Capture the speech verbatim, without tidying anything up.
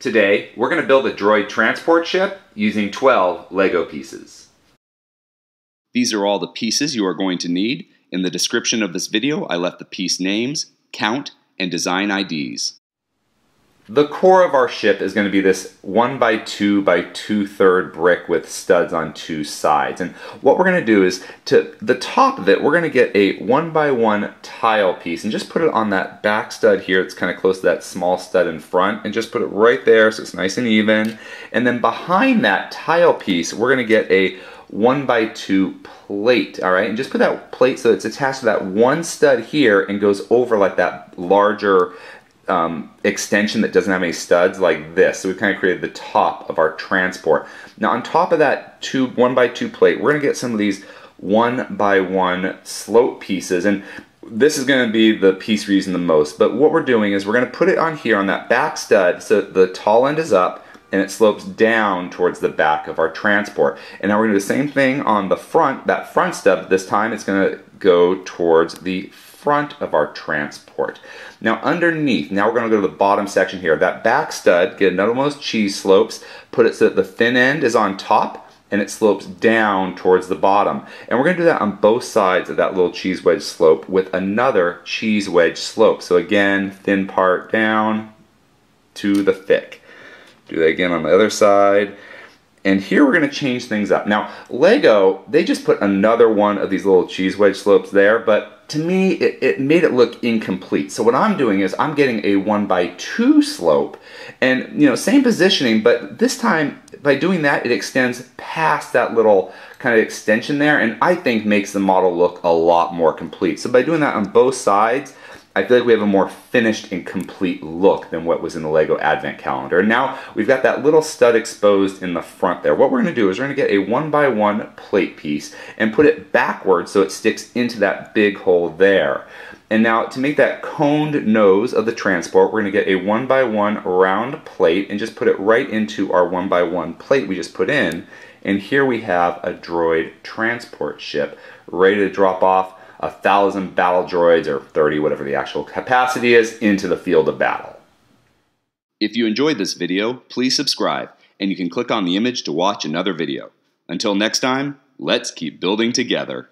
Today, we're going to build a droid transport ship using twelve LEGO pieces. These are all the pieces you are going to need. In the description of this video, I left the piece names, count, and design I Ds. The core of our ship is going to be this one by two by two thirds brick with studs on two sides. And what we're going to do is, to the top of it, we're going to get a one by one tile piece and just put it on that back stud here. It's kind of close to that small stud in front, and just put it right there so it's nice and even. And then behind that tile piece, we're going to get a one by two plate, all right? And just put that plate so it's attached to that one stud here and goes over like that larger Um, extension that doesn't have any studs like this. So we've kind of created the top of our transport. Now on top of that two, one by two plate, we're going to get some of these one by one slope pieces, and this is going to be the piece we're using the most. But what we're doing is we're going to put it on here on that back stud so the tall end is up and it slopes down towards the back of our transport. And now we're going to do the same thing on the front, that front stub. This time it's going to go towards the front of our transport. Now underneath, now we're going to go to the bottom section here. That back stud, get another one of those cheese slopes, put it so that the thin end is on top and it slopes down towards the bottom. And we're going to do that on both sides of that little cheese wedge slope with another cheese wedge slope. So again, thin part down to the thick. Do that again on the other side. And here we're going to change things up. Now LEGO, they just put another one of these little cheese wedge slopes there, but to me it, it made it look incomplete. So what I'm doing is I'm getting a one by two slope, and you know, same positioning, but this time by doing that it extends past that little kind of extension there, and I think makes the model look a lot more complete. So by doing that on both sides, I feel like we have a more finished and complete look than what was in the LEGO Advent Calendar. Now we've got that little stud exposed in the front there. What we're going to do is we're going to get a one by one plate piece and put it backwards so it sticks into that big hole there. And now to make that coned nose of the transport, we're going to get a one by one round plate and just put it right into our one by one plate we just put in. And here we have a droid transport ship ready to drop off a thousand battle droids, or thirty, whatever the actual capacity is, into the field of battle. If you enjoyed this video, please subscribe, and you can click on the image to watch another video. Until next time, let's keep building together.